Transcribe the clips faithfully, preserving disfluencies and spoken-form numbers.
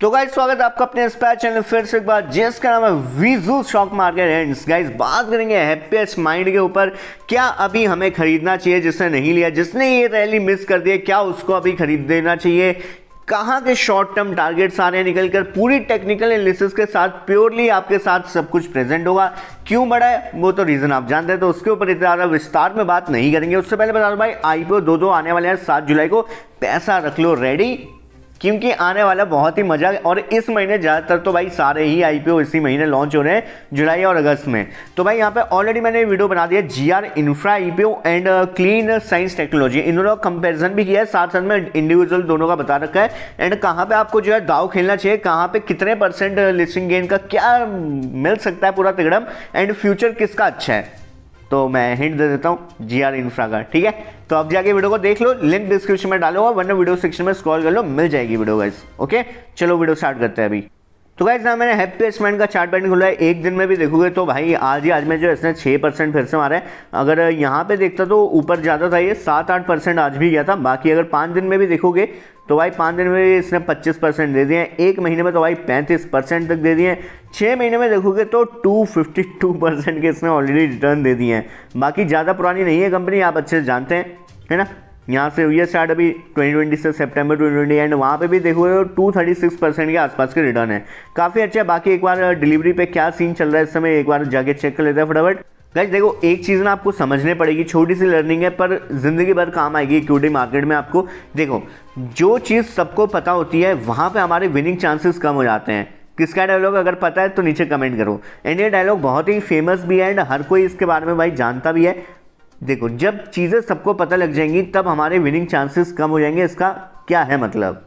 तो गाइज स्वागत है आपका अपने इंस्पायर चैनल फिर से एक बार, जिसका नाम है Viju stock market hints. Guys बात करेंगे हैप्पीएस्ट माइंड के ऊपर, क्या अभी हमें खरीदना चाहिए जिसने नहीं लिया, जिसने ये रैली मिस कर दी है क्या उसको अभी खरीद देना चाहिए, कहाँ के शॉर्ट टर्म टारगेट्स आ रहे हैं निकल कर, पूरी टेक्निकल एनालिसिस के साथ प्योरली आपके साथ सब कुछ प्रेजेंट होगा। क्यों बढ़ा है वो तो रीज़न आप जानते हैं, तो उसके ऊपर इतना विस्तार में बात नहीं करेंगे। उससे पहले बता दो भाई, आईपीओ दो दो आने वाले हैं सात जुलाई को, पैसा रख लो रेडी क्योंकि आने वाला बहुत ही मजा। और इस महीने ज़्यादातर तो भाई सारे ही आईपीओ इसी महीने लॉन्च हो रहे हैं, जुलाई और अगस्त में। तो भाई यहाँ पे ऑलरेडी मैंने वीडियो बना दिया, GR infra IPO and clean science technology, इन दोनों का कंपेरिजन भी किया है, साथ साथ में इंडिविजुअल दोनों का बता रखा है एंड कहाँ पर आपको जो है दाव खेलना चाहिए, कहाँ पर कितने परसेंट लिस्टिंग गेन का क्या मिल सकता है पूरा तिगड़म, एंड फ्यूचर किसका अच्छा है। तो मैं हिंट दे देता हूँ जीआर इंफ्रा का, ठीक है। तो आप जाके वीडियो को देख लो, लिंक डिस्क्रिप्शन में डालूंगा वरना वीडियो सेक्शन में स्क्रॉल कर लो, मिल जाएगी वीडियो गाइस। ओके चलो वीडियो स्टार्ट करते हैं अभी। तो गाइस ना मैंने हैप्पीएस्ट माइंड का चार्ट पैटर्न खोला है, एक दिन में भी देखोगे तो भाई आज ही आज में जो इसने छः परसेंट फिर से मारा है। अगर यहाँ पे देखता तो ऊपर जाता था, ये सात आठ परसेंट आज भी गया था। बाकी अगर पाँच दिन में भी देखोगे तो भाई पाँच दिन में भी इसने पच्चीस परसेंट दे दिए, एक महीने में तो भाई पैंतीस परसेंट तक दे दिए, छः महीने में देखोगे तो टू फिफ्टी टू परसेंट के इसने ऑलरेडी रिटर्न दे दिए हैं। बाकी ज़्यादा पुरानी नहीं है कंपनी, आप अच्छे से जानते हैं, है ना। यहाँ से हुई है स्टार्ट अभी ट्वेंटी ट्वेंटी से, सितंबर ट्वेंटी ट्वेंटी, एंड वहाँ पे भी देखोगे तो दो सौ छत्तीस परसेंट के आसपास के रिटर्न है, काफ़ी अच्छा है। बाकी एक बार डिलीवरी पे क्या सीन चल रहा है इस समय एक बार जाके चेक कर लेते हैं फटाफट। गाइस देखो एक चीज़ ना आपको समझने पड़ेगी, छोटी सी लर्निंग है पर ज़िंदगी भर काम आएगी इक्विटी मार्केट में। आपको देखो जो चीज़ सबको पता होती है वहाँ पर हमारे विनिंग चांसेस कम हो जाते हैं। किसका डायलॉग अगर पता है तो नीचे कमेंट करो, एंड ये डायलॉग बहुत ही फेमस भी है एंड हर कोई इसके बारे में भाई जानता भी है। देखो जब चीज़ें सबको पता लग जाएंगी तब हमारे विनिंग चांसेस कम हो जाएंगे, इसका क्या है मतलब।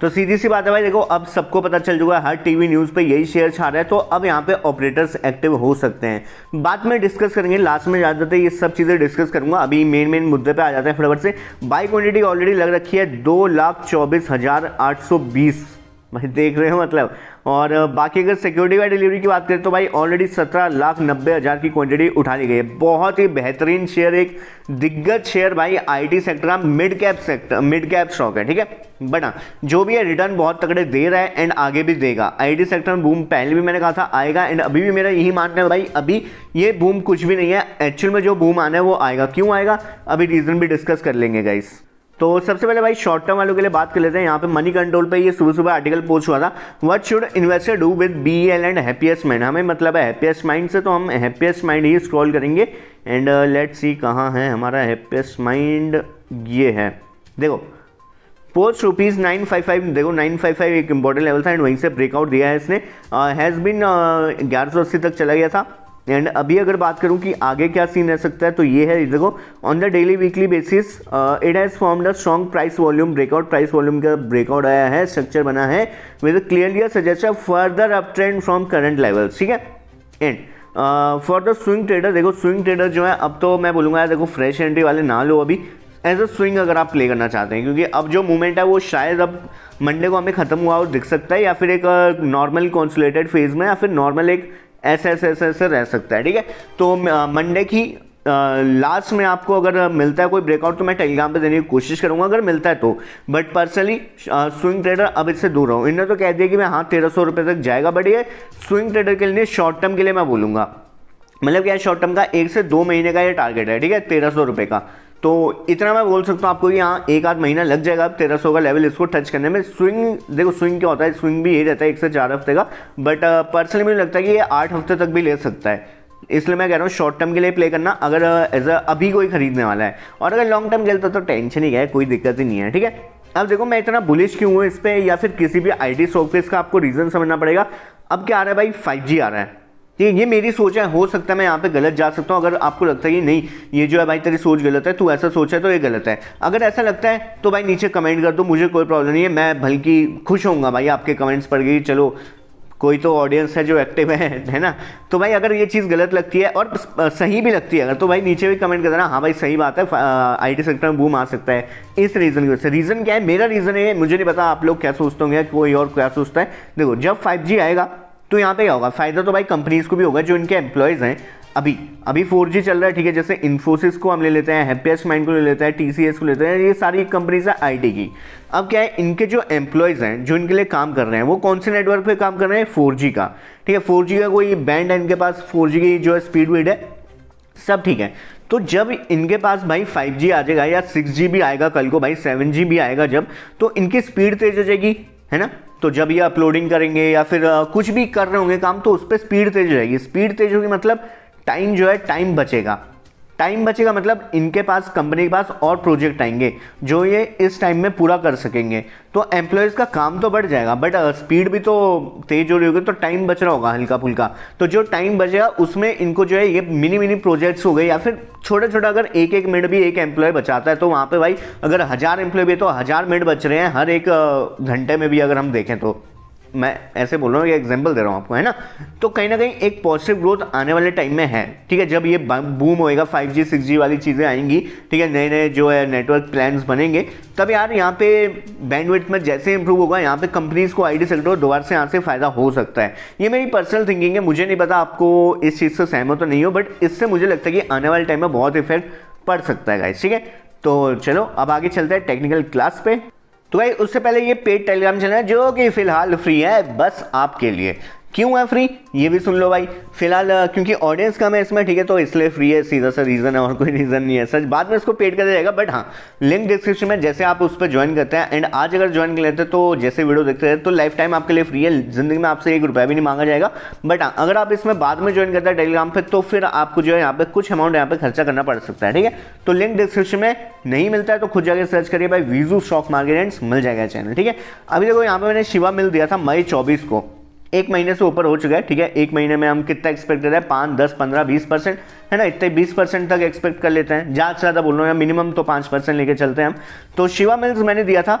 तो सीधी सी बात है भाई, देखो अब सबको पता चल चुका है, हर टीवी न्यूज़ पे यही शेयर छा रहा है, तो अब यहाँ पे ऑपरेटर्स एक्टिव हो सकते हैं। बाद में डिस्कस करेंगे, लास्ट में ज़्यादातर ये सब चीज़ें डिस्कस करूँगा, अभी मेन मेन मुद्दे पे आ जाते हैं फटाफट से। बाई क्वान्टिटी ऑलरेडी लग रखी है दो लाख चौबीस हज़ार आठ सौ बीस भाई, देख रहे हो मतलब। और बाकी अगर सिक्योरिटी बाय डिलीवरी की बात करें तो भाई ऑलरेडी सत्रह लाख नब्बे हज़ार की क्वांटिटी उठा ली गई है। बहुत ही बेहतरीन शेयर, एक दिग्गज शेयर भाई आईटी सेक्टर का, mid cap sector mid cap stock है, ठीक है। बट हाँ जो भी है रिटर्न बहुत तगड़े दे रहा है एंड आगे भी देगा। आईटी सेक्टर में बूम पहले भी मैंने कहा था आएगा एंड अभी भी मेरा यही मानना है भाई, अभी ये बूम कुछ भी नहीं है, एक्चुअल में जो बूम आना है वो आएगा। क्यों आएगा अभी रीज़न भी डिस्कस कर लेंगे गाइस। तो सबसे पहले भाई शॉर्ट टर्म वालों के लिए बात कर लेते हैं। यहाँ पे मनी कंट्रोल पे ये सुबह सुबह आर्टिकल पोस्ट हुआ था, what should investor do with B L and happiest mind. हमें मतलब है हैप्पीएस्ट माइंड से, तो हम हैप्पीएस्ट माइंड ही स्क्रॉल करेंगे एंड लेट्स सी कहाँ है हमारा हैप्पीएस्ट माइंड। ये है देखो post rupees nine five five, देखो नाइन फाइव फाइव एक इंपॉर्टेंट लेवल था एंड वहीं से ब्रेकआउट दिया है इसने, हैज़ बिन ग्यारह सौ अस्सी तक चला गया था। एंड अभी अगर बात करूं कि आगे क्या सीन रह सकता है तो ये है, देखो on the daily weekly basis it has formed a strong price volume breakout, price volume का ब्रेकआउट आया है, स्ट्रक्चर बना है with clearly suggestion further up trend from current levels, ठीक है। And for the swing trader, देखो swing trader जो है अब तो मैं बोलूँगा देखो फ्रेश एंट्री वाले ना लो अभी, एज अ स्विंग अगर आप प्ले करना चाहते हैं, क्योंकि अब जो मूवमेंट है वो शायद अब मंडे को हमें खत्म हुआ और दिख सकता है, या फिर एक नॉर्मल कॉन्सुलेटेड फेज में, या फिर नॉर्मल एक ऐसे ऐसे ऐसे ऐसे रह सकता है, ठीक है। तो मंडे की लास्ट में आपको अगर मिलता है कोई ब्रेकआउट तो मैं टेलीग्राम पे देने की कोशिश करूंगा अगर मिलता है तो, बट पर्सनली स्विंग ट्रेडर अब इससे दूर रहूँ। इन्होंने तो कह दिया कि मैं हाँ तेरह सौ रुपये तक जाएगा, बट ये स्विंग ट्रेडर के लिए शॉर्ट टर्म के लिए मैं बोलूँगा, मतलब क्या शॉर्ट टर्म का एक से दो महीने का ये टारगेट है, ठीक है तेरह सौ रुपये का। तो इतना मैं बोल सकता हूँ आपको कि हाँ एक आध महीना लग जाएगा अब तेरह सौ का लेवल इसको टच करने में। स्विंग देखो स्विंग क्या होता है, स्विंग भी यही रहता है एक से चार हफ्ते का, बट पर्सनली मुझे लगता है कि ये आठ हफ्ते तक भी ले सकता है, इसलिए मैं कह रहा हूँ शॉर्ट टर्म के लिए प्ले करना अगर एज अ अभी कोई खरीदने वाला है, और अगर लॉन्ग टर्म खेलता तो टेंशन ही क्या है, कोई दिक्कत ही नहीं है, ठीक है। अब देखो मैं इतना बुलिश क्यों हूँ इस पर या फिर किसी भी आई टी स्टॉक पे, इसका आपको रीज़न समझना पड़ेगा। अब क्या आ रहा है भाई फाइव जी आ रहा है, ठीक है, ये मेरी सोच है, हो सकता है मैं यहाँ पे गलत जा सकता हूँ। अगर आपको लगता है कि नहीं ये जो है भाई तेरी सोच गलत है, तू ऐसा सोचा है तो ये गलत है, अगर ऐसा लगता है तो भाई नीचे कमेंट कर दो, मुझे कोई प्रॉब्लम नहीं है, मैं बल्कि खुश होऊंगा भाई आपके कमेंट्स पढ़ के, चलो कोई तो ऑडियंस है जो एक्टिव है, है ना। तो भाई अगर ये चीज़ गलत लगती है और सही भी लगती है अगर, तो भाई नीचे भी कमेंट कर देना हाँ भाई सही बात है आईटी सेक्टर में बूम आ सकता है इस रीज़न की वजह से। रीज़न क्या है, मेरा रीज़न है, मुझे नहीं पता आप लोग क्या सोचते होंगे, कोई और क्या सोचता है। देखो जब फाइव जी आएगा तो यहाँ पे क्या होगा, फ़ायदा तो भाई कंपनीज़ को भी होगा जो इनके एम्प्लॉयज़ हैं, अभी अभी फोर जी चल रहा है, ठीक है। जैसे इन्फोसिस को हम ले लेते हैं, हैप्पीएस्ट माइंड को ले लेते हैं, टीसीएस को लेते हैं, ये सारी कंपनीज है आईटी की। अब क्या है, इनके जो एम्प्लॉयज़ हैं जो इनके लिए काम कर रहे हैं वो कौन से नेटवर्क पे काम कर रहे हैं, फोर जी का, ठीक है। फोर जी का कोई बैंड है इनके पास, फोर जी की जो है स्पीड वीड है, सब ठीक है। तो जब इनके पास भाई फाइव जी आ जाएगा या सिक्स जी भी आएगा, कल को भाई सेवन जी भी आएगा जब, तो इनकी स्पीड तेज हो जाएगी, है ना। तो जब ये अपलोडिंग करेंगे या फिर कुछ भी कर रहे होंगे काम, तो उस पर स्पीड तेज हो जाएगी। स्पीड तेज होगी मतलब टाइम जो है, टाइम बचेगा, टाइम बचेगा मतलब इनके पास, कंपनी के पास और प्रोजेक्ट आएंगे जो ये इस टाइम में पूरा कर सकेंगे। तो एम्प्लॉयज़ का काम तो बढ़ जाएगा बट स्पीड भी तो तेज़ हो रही होगी, तो टाइम बच रहा होगा हल्का फुल्का। तो जो टाइम बचेगा उसमें इनको जो है ये मिनी मिनी प्रोजेक्ट्स हो गए, या फिर छोटा छोटा, अगर एक एक मिनट भी एक एम्प्लॉय बचाता है तो वहाँ पर भाई अगर हज़ार एम्प्लॉय भी है तो हज़ार मिनट बच रहे हैं हर एक घंटे में भी, अगर हम देखें तो। मैं ऐसे बोल रहा हूँ, ये एग्जांपल दे रहा हूँ आपको, है ना। तो कहीं ना कहीं एक पॉजिटिव ग्रोथ आने वाले टाइम में है, ठीक है। जब ये बूम होएगा, फाइव जी, सिक्स जी वाली चीज़ें आएंगी, ठीक है, नए नए जो है नेटवर्क प्लान्स बनेंगे, तब यार यहाँ पे बैंडविड्थ में जैसे इंप्रूव होगा, यहाँ पे कंपनीज़ को, आईटी सेक्टर दोबारा से यहाँ से फ़ायदा हो सकता है। ये मेरी पर्सनल थिंकिंग है, मुझे नहीं पता आपको इस चीज़ से सहमत तो नहीं हो, बट इससे मुझे लगता है कि आने वाले टाइम में बहुत इफेक्ट पड़ सकता है गाइस, ठीक है। तो चलो अब आगे चलते हैं टेक्निकल क्लास पे। तो भाई उससे पहले ये पेड टेलीग्राम चैनल है जो कि फिलहाल फ्री है, बस आपके लिए। क्यों है फ्री ये भी सुन लो भाई। फिलहाल क्योंकि ऑडियंस कम है इसमें, ठीक है, तो इसलिए फ्री है, सीधा सा रीज़न है, और कोई रीज़न नहीं है सच। बाद में इसको पेड कर दिया जाएगा, बट हाँ लिंक डिस्क्रिप्शन में, जैसे आप उस पर ज्वाइन करते हैं एंड आज अगर ज्वाइन कर लेते हैं तो जैसे वीडियो देखते हैं तो लाइफ टाइम आपके लिए फ्री है, जिंदगी में आपसे एक रुपया भी नहीं मांगा जाएगा। बट हाँ अगर आप इसमें बाद में ज्वाइन करते हैं टेलीग्राम पर, तो फिर आपको जो है यहाँ पर कुछ अमाउंट यहाँ पर खर्चा करना पड़ सकता है, ठीक है। तो लिंक डिस्क्रिप्शन में नहीं मिलता है तो खुद जाकर सर्च करिए भाई, वीजू स्टॉक मार्केट हिंट्स, मिल जाएगा चैनल, ठीक है। अभी देखो यहाँ पर मैंने शिवा मिल दिया था मई चौबीस को, एक महीने से ऊपर हो चुका है, ठीक है। एक महीने में हम कितना एक्सपेक्टेड है, पाँच दस पंद्रह बीस परसेंट, है ना, इतने बीस परसेंट तक एक्सपेक्ट कर लेते हैं, ज़्यादा से ज़्यादा बोल रहा हूँ, मिनिमम तो पाँच परसेंट लेके चलते हैं हम। तो शिवा मिल्स मैंने दिया था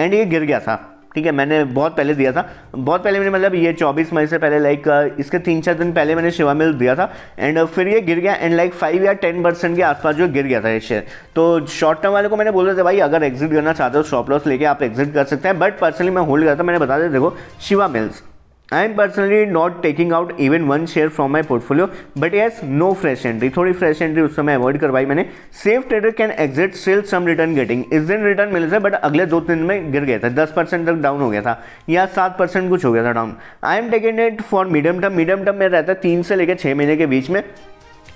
एंड ये गिर गया था, ठीक है। मैंने बहुत पहले दिया था, बहुत पहले मैंने मतलब ये चौबीस मई से पहले, लाइक इसके तीन चार दिन पहले मैंने शिवा मिल्स दिया था एंड फिर ये गिर गया एंड लाइक फाइव या टेन परसेंट के आसपास जो गिर गया था ये शेयर। तो शॉर्ट टर्म वाले को मैंने बोला था भाई अगर एग्जिट करना चाहते हो स्टॉप लॉस लेके आप एग्जिट कर सकते हैं, बट पर्सनली मैं होल्ड करता। मैंने बता दिया देखो Shiva mills I am personally not taking out even one share from my portfolio, but yes, no fresh entry. थोड़ी fresh entry उस समय अवॉइड करवाई मैंने। Safe trader can exit, still some return getting. इस दिन रिटर्न मिले थे बट अगले दो तीन में गिर गया था, दस परसेंट तक डाउन हो गया था या सात परसेंट कुछ हो गया था down. I am taking it for medium term, medium term में रहता है तीन से लेकर छः महीने के बीच में।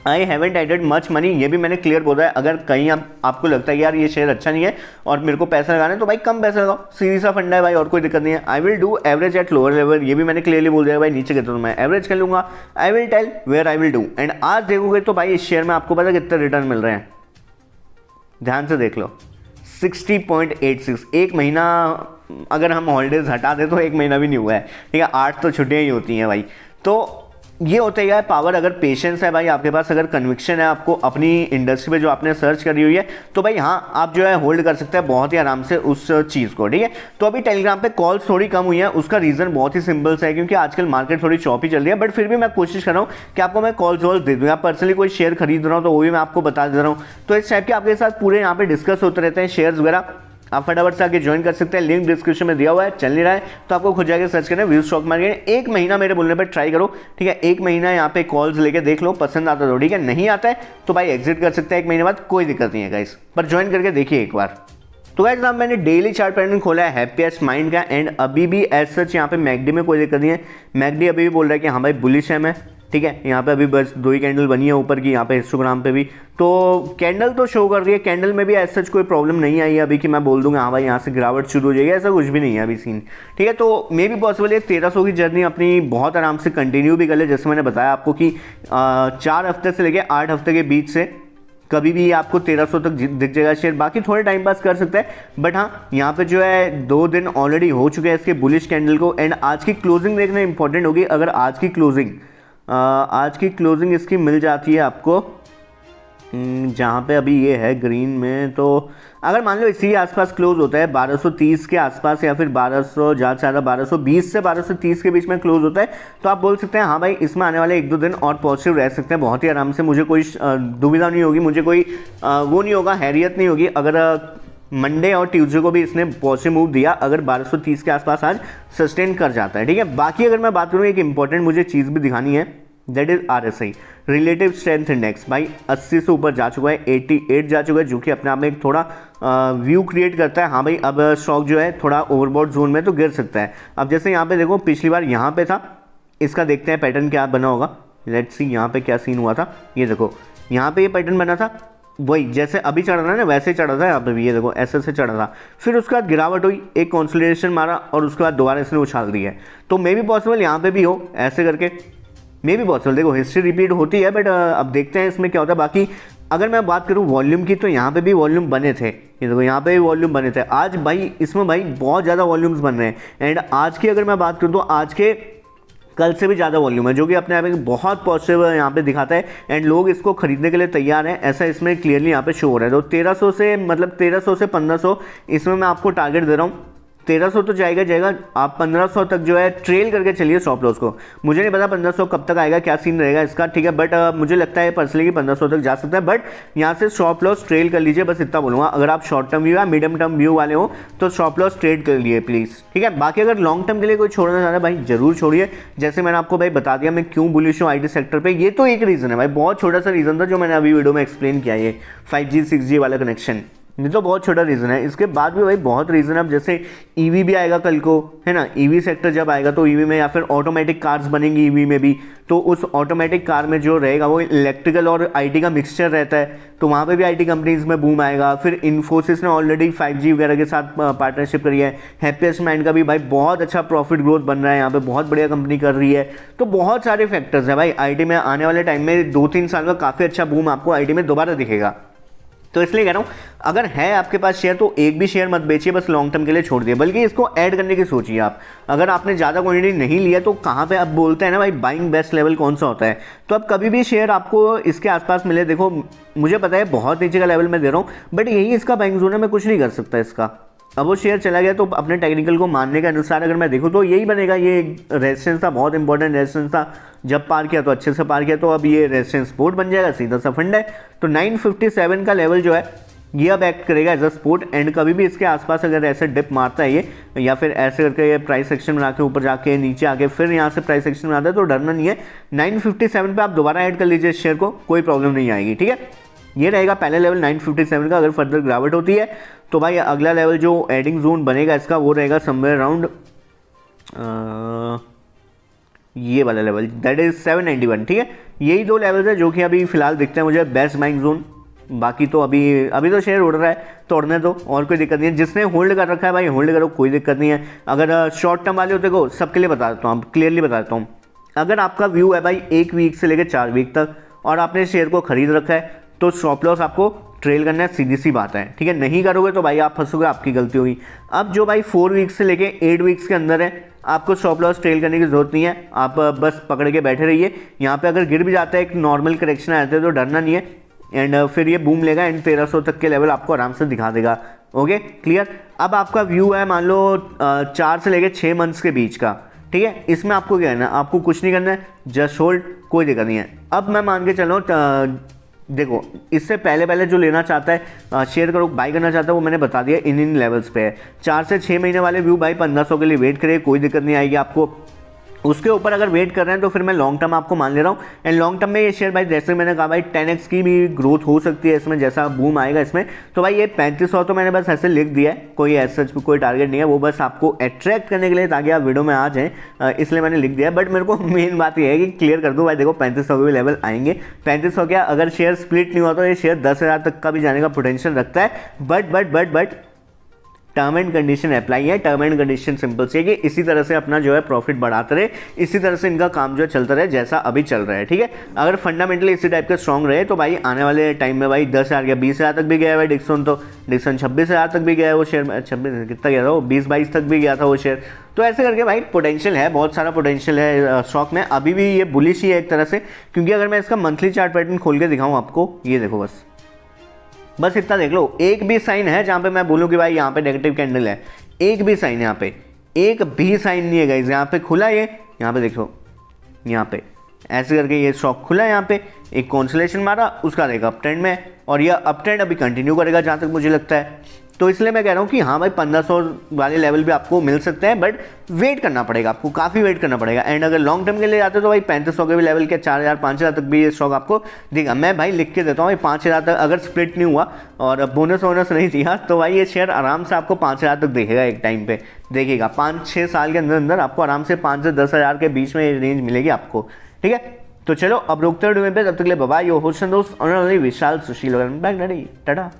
I haven't added much money, ये भी मैंने क्लियर बोला है। अगर कहीं आप, आपको लगता है कि यार ये शेयर अच्छा नहीं है और मेरे को पैसा लगाना है तो भाई कम पैसा लगाओ, सीरीज सा फंडा है भाई, और कोई दिक्कत नहीं है। I will do average at lower level, ये भी मैंने क्लियरली बोल दिया भाई, नीचे के तो मैं एवरेज कर लूँगा। I will tell where I will do, and आज देखोगे तो भाई इस शेयर में आपको पता कितने रिटर्न मिल रहे हैं, ध्यान से देख लो सिक्सटी पॉइंट एट सिक्स। एक महीना अगर हम हॉलीडेज हटा दें तो एक महीना भी नहीं हुआ है, ठीक है, आठ तो छुट्टियाँ ही होती हैं भाई। तो ये होता है पावर, अगर पेशेंस है भाई आपके पास, अगर कन्विक्शन है आपको अपनी इंडस्ट्री पे जो आपने सर्च करी हुई है, तो भाई हाँ आप जो है होल्ड कर सकते हैं बहुत ही आराम से उस चीज़ को, ठीक है। तो अभी टेलीग्राम पे कॉल्स थोड़ी कम हुई है, उसका रीज़न बहुत ही सिंपल सा है क्योंकि आजकल मार्केट थोड़ी चौपी चल रही है, बट फिर भी मैं कोशिश कर रहा हूँ कि आपको मैं कॉल्स वॉल्स दे दूँ, या पर्सनली कोई शेयर खरीद रहा हूँ तो वो भी मैं आपको बता दे रहा हूँ। तो इस टाइप के आपके साथ पूरे यहाँ पर डिस्कस होते रहते हैं शेयर्स वगैरह, आप फटाफट से आगे ज्वाइन कर सकते हैं, लिंक डिस्क्रिप्शन में दिया हुआ है। चल नहीं रहा है तो आपको खुद जाके सर्च करना है विजू स्टॉक मार्केट, एक महीना मेरे बोलने पर ट्राई करो, ठीक है। एक महीना यहाँ पे कॉल्स लेके देख लो, पसंद आता तो ठीक है, नहीं आता है तो भाई एग्जिट कर सकते हैं, एक महीने बाद कोई दिक्कत नहीं है गाइस, पर ज्वाइन करके देखिए एक बार। तो गाइस नाम मैंने डेली चार्ट पैटर्न खोला है हैप्पीएस्ट माइंड का, एंड अभी भी एज सच यहाँ पे मैकडी में कोई दिक्कत नहीं है, मैकडी अभी भी बोल रहा है कि हाँ भाई बुलिश है मैं, ठीक है। यहाँ पे अभी बस दो ही कैंडल बनी है ऊपर की, यहाँ पे हिस्टोग्राम पे भी तो कैंडल तो शो कर रही है, कैंडल में भी एज सच कोई प्रॉब्लम नहीं आई है अभी कि मैं बोल दूंगा हाँ भाई यहाँ से गिरावट शुरू हो जाएगी, ऐसा कुछ भी नहीं है अभी सीन, ठीक है। तो मे भी पॉसिबल है तेरह सौ की जर्नी अपनी बहुत आराम से कंटिन्यू भी कर ले, जैसे मैंने बताया आपको कि चार हफ्ते से लेकर आठ हफ्ते के बीच से कभी भी आपको तेरह सौ तक दिख जाएगा शेयर, बाकी थोड़े टाइम पास कर सकते हैं। बट हाँ यहाँ पे जो है दो दिन ऑलरेडी हो चुके हैं इसके बुलिश कैंडल को, एंड आज की क्लोजिंग देखना इंपॉर्टेंट होगी। अगर आज की क्लोजिंग आज की क्लोजिंग इसकी मिल जाती है आपको जहाँ पे अभी ये है ग्रीन में, तो अगर मान लो इसी आसपास क्लोज होता है बारह सौ तीस के आसपास या फिर बारह सौ, ज़्यादा से ज़्यादा बारह सौ बीस से बारह सौ तीस के बीच में क्लोज होता है, तो आप बोल सकते हैं हाँ भाई इसमें आने वाले एक दो दिन और पॉजिटिव रह सकते हैं बहुत ही आराम से। मुझे कोई दुविधा नहीं होगी, मुझे कोई वो नहीं होगा, हैरियत नहीं होगी अगर मंडे और ट्यूसडे को भी इसने पॉजिटिव मूव दिया, अगर बारह सौ तीस के आसपास आज सस्टेन कर जाता है, ठीक है। बाकी अगर मैं बात करूँ एक इंपॉर्टेंट मुझे चीज़ भी दिखानी है that is RSI relative strength index भाई अस्सी से ऊपर जा चुका है, अठासी जा चुका है, जो कि अपने आप में एक थोड़ा व्यू क्रिएट करता है हाँ भाई अब स्टॉक जो है थोड़ा ओवरबॉट जोन में तो गिर सकता है। अब जैसे यहाँ पे देखो पिछली बार यहाँ पे था, इसका देखते हैं पैटर्न क्या बना होगा। लेट्स सी यहाँ पे क्या सीन हुआ था, ये देखो यहाँ पे ये पैटर्न बना था, वही जैसे अभी चढ़ा था ना वैसे चढ़ा था यहाँ पे भी, ये देखो ऐसे से चढ़ा था, फिर उसके बाद गिरावट हुई, एक कंसोलिडेशन मारा और उसके बाद दोबारा इसने उछाल दी है। तो मे बी पॉसिबल यहाँ पे भी हो ऐसे करके, मे बी पॉसिबल। देखो हिस्ट्री रिपीट होती है बट अब देखते हैं इसमें क्या होता है। बाकी अगर मैं बात करूँ वॉल्यूम की तो यहाँ पे भी वॉल्यूम बने थे, ये देखो यहाँ पे भी वॉल्यूम बने थे आज भाई, इसमें भाई बहुत ज़्यादा वॉल्यूम्स बन रहे हैं। एंड आज की अगर मैं बात करूँ तो आज के कल से भी ज़्यादा वॉल्यूम है, जो कि अपने आप में बहुत पॉजिटिव यहाँ पे दिखाता है एंड लोग इसको खरीदने के लिए तैयार हैं, ऐसा इसमें क्लियरली यहाँ पे शो हो रहा है। तो तेरह सौ से मतलब तेरह सौ से पंद्रह सौ इसमें मैं आपको टारगेट दे रहा हूँ, तेरह सौ तो जाएगा जाएगा, आप पंद्रह सौ तक जो है ट्रेल करके चलिए स्टॉप लॉस को। मुझे नहीं पता पंद्रह सौ कब तक आएगा, क्या सीन रहेगा इसका, ठीक है, बट uh, मुझे लगता है पर्सनली कि पंद्रह सौ तक जा सकता है, बट यहाँ से स्टॉप लॉस ट्रेल कर लीजिए, बस इतना बोलूँगा। अगर आप शॉर्ट टर्म व्यू या मीडियम टर्म व्यू वाले हो तो स्टॉप लॉस ट्रेड कर लिए प्लीज़, ठीक है। बाकी अगर लॉन्ग टर्म के लिए कोई छोड़ना चाहता है भाई जरूर छोड़िए, जैसे मैंने आपको भाई बता दिया मैं क्यों बुलिश हूँ आई टी सेक्टर पर, ये तो एक रीज़न है भाई, बहुत छोटा सा रीज़न था जो मैंने अभी वीडियो में एक्सप्लेन किया, ये फाइव जी सिक्स जी वाला कनेक्शन, ये तो बहुत छोटा रीज़न है। इसके बाद भी भाई बहुत रीज़न है, अब जैसे ईवी भी आएगा कल को है ना, ईवी सेक्टर जब आएगा तो ईवी में या फिर ऑटोमेटिक कार्स बनेंगी ईवी में भी, तो उस ऑटोमेटिक कार में जो रहेगा वो इलेक्ट्रिकल और आईटी का मिक्सचर रहता है, तो वहाँ पे भी आईटी कंपनीज़ में बूम आएगा। फिर इन्फोसिस ने ऑलरेडी फाइव जी वगैरह के साथ पार्टनरशिप करी है, हैप्पीएस्ट माइंड का भी भाई बहुत अच्छा प्रॉफिट ग्रोथ बन रहा है यहाँ पे, बहुत बढ़िया कंपनी कर रही है। तो बहुत सारे फैक्टर्स हैं भाई आईटी में, आने वाले टाइम में दो तीन साल का काफ़ी अच्छा बूम आपको आईटी में दोबारा दिखेगा। तो इसलिए कह रहा हूँ अगर है आपके पास शेयर तो एक भी शेयर मत बेचिए, बस लॉन्ग टर्म के लिए छोड़ दिए, बल्कि इसको ऐड करने की सोचिए आप। अगर आपने ज़्यादा क्वांटिटी नहीं लिया तो कहाँ पे, अब बोलते हैं ना भाई बाइंग बेस्ट लेवल कौन सा होता है, तो अब कभी भी शेयर आपको इसके आसपास मिले, देखो मुझे पता है बहुत नीचे का लेवल मैं दे रहा हूँ बट यही इसका बाइंग जोन है, मैं कुछ नहीं कर सकता इसका। अब वो शेयर चला गया तो अपने टेक्निकल को मानने के अनुसार अगर मैं देखूँ तो यही बनेगा, ये रेजिस्टेंस था, बहुत इंपॉर्टेंट रेजिस्टेंस था, जब पार किया तो अच्छे से पार किया, तो अब ये रेजिस्टेंस सपोर्ट बन जाएगा, सीधा सा फंड है। तो नाइन फिफ्टी सेवन का लेवल जो है ये अब एक्ट करेगा एज अ सपोर्ट, एंड कभी भी इसके आसपास अगर ऐसे डिप मारता है ये, या फिर ऐसे करके ये प्राइस सेक्शन में आके ऊपर जाके नीचे आके फिर यहाँ से प्राइस सेक्शन में आता है, तो डरना नहीं है। नाइन फिफ्टी सेवन पे आप दोबारा ऐड कर लीजिए शेयर को, कोई प्रॉब्लम नहीं आएगी, ठीक है। ये रहेगा पहले लेवल नाइन फिफ्टी सेवन का, अगर फर्दर गिरावट होती है तो भाई अगला लेवल जो एडिंग जोन बनेगा इसका वो रहेगा समवेयर अराउंड ये वाला level, that is seven ninety one, ठीक है। यही दो लेवल्स है जो कि अभी फिलहाल दिखते हैं मुझे बेस्ट बाइंग जोन, बाकी तो अभी अभी तो शेयर उड़ रहा है तो उड़ने दो, और कोई दिक्कत नहीं है। जिसने होल्ड कर रखा है भाई होल्ड करो, कोई दिक्कत नहीं है। अगर शॉर्ट टर्म वाले होते को सबके लिए बता देता हूँ, क्लियरली बता देता हूँ, अगर आपका व्यू है भाई एक वीक से लेकर चार वीक तक और आपने शेयर को खरीद रखा है तो स्टॉप लॉस आपको ट्रेल करना है, सीधी सी बात है, ठीक है। नहीं करोगे तो भाई आप फंसोगे, आपकी गलती होगी। अब जो भाई फोर वीक्स से लेके एट वीक्स के अंदर है, आपको स्टॉप लॉस ट्रेल करने की जरूरत नहीं है, आप बस पकड़ के बैठे रहिए। यहाँ पे अगर गिर भी जाता है एक नॉर्मल करेक्शन आते हैं तो डरना नहीं है, एंड फिर ये बूम लेगा एंड तेरह सौ तक के लेवल आपको आराम से दिखा देगा। Okay clear. अब आपका व्यू है मान लो चार से लेकर छः मंथ्स के बीच का, ठीक है। इसमें आपको क्या करना है, आपको कुछ नहीं करना है, जस्ट होल्ड, कोई दिक्कत नहीं है। अब मैं मान के चलो देखो इससे पहले पहले जो लेना चाहता है शेयर करो, बाई करना चाहता है, वो मैंने बता दिया इन इन लेवल्स पे है। चार से छः महीने वाले व्यू भाई पंद्रह सौ के लिए वेट करिए, कोई दिक्कत नहीं आएगी आपको। उसके ऊपर अगर वेट कर रहे हैं तो फिर मैं लॉन्ग टर्म आपको मान ले रहा हूँ, एंड लॉन्ग टर्म में ये शेयर भाई जैसे मैंने कहा भाई टेन एक्स की भी ग्रोथ हो सकती है इसमें, जैसा बूम आएगा इसमें। तो भाई ये पैंतीस सौ तो मैंने बस ऐसे लिख दिया है, कोई ऐसा कोई टारगेट नहीं है, वो बस आपको अट्रैक्ट करने के लिए ताकि आप वीडियो में आ जाएँ, इसलिए मैंने लिख दिया। बट मेरे को मेन बात यह है कि क्लियर कर दूँ भाई, देखो पैंतीस सौ के भी लेवल आएंगे, पैंतीस सौ क्या अगर शेयर स्प्लिट नहीं हुआ तो ये शेयर दस हज़ार तक का भी जाने का पोटेंशियल रखता है। But but but but term and condition apply है, टर्म एंड कंडीशन सिंपल सी है कि इसी तरह से अपना जो है प्रॉफिट बढ़ाते रहे, इसी तरह से इनका काम जो है चलता रहे जैसा अभी चल रहा है, ठीक है। अगर फंडामेंटली इसी टाइप के स्ट्रॉन्ग रहे तो भाई आने वाले टाइम में भाई दस हज़ार या बीस हज़ार तक भी गया है भाई डिक्सन, तो डिक्सन छब्बीस हज़ार तक भी गया है वो शेयर, छब्बीस कितना गया था वो, बीस बाईस तक भी गया था वो शेयर। तो ऐसे करके भाई पोटेंशियल है, बहुत सारा पोटेंशियल है स्टॉक में, अभी भी ये बुलिश ही है एक तरह से। क्योंकि अगर मैं इसका मंथली चार्ट पैटर्न खोल के दिखाऊँ आपको, ये देखो बस बस इतना देख लो, एक भी साइन है जहाँ पे मैं बोलूँ कि भाई यहाँ पे नेगेटिव कैंडल है, एक भी साइन, यहाँ पे एक भी साइन नहीं है गाइस। यहाँ पे खुला ये, यहाँ पे देखो, यहाँ पे ऐसे करके ये स्टॉक खुला, यहाँ पे एक कॉन्सलेशन मारा, उसका देखा अप ट्रेंड में, और यह अप ट्रेंड अभी कंटिन्यू करेगा जहाँ तक मुझे लगता है। तो इसलिए मैं कह रहा हूँ कि हाँ भाई पंद्रह सौ वाले लेवल भी आपको मिल सकते हैं, बट वेट करना पड़ेगा, आपको काफ़ी वेट करना पड़ेगा। एंड अगर लॉन्ग टर्म के लिए जाते हो तो भाई पैंतीस सौ के भी लेवल के चार हज़ार पाँच हज़ार तक भी ये स्टॉक आपको देगा। मैं भाई लिख के देता हूँ भाई पाँच हज़ार तक अगर स्प्लिट नहीं हुआ और बोनस वोनस नहीं दिया तो भाई ये शेयर आराम से आपको पाँच हज़ार तक देखेगा, एक टाइम पर देखेगा। पाँच छः साल के अंदर अंदर आपको आराम से पाँच से दस हज़ार के बीच में रेंज मिलेगी आपको, ठीक है। तो चलो अब रोकते हुए, तब तक के लिए बाय बाय। यो होस्ट दोस्त विशाल सुशील बैग नडी टाटा।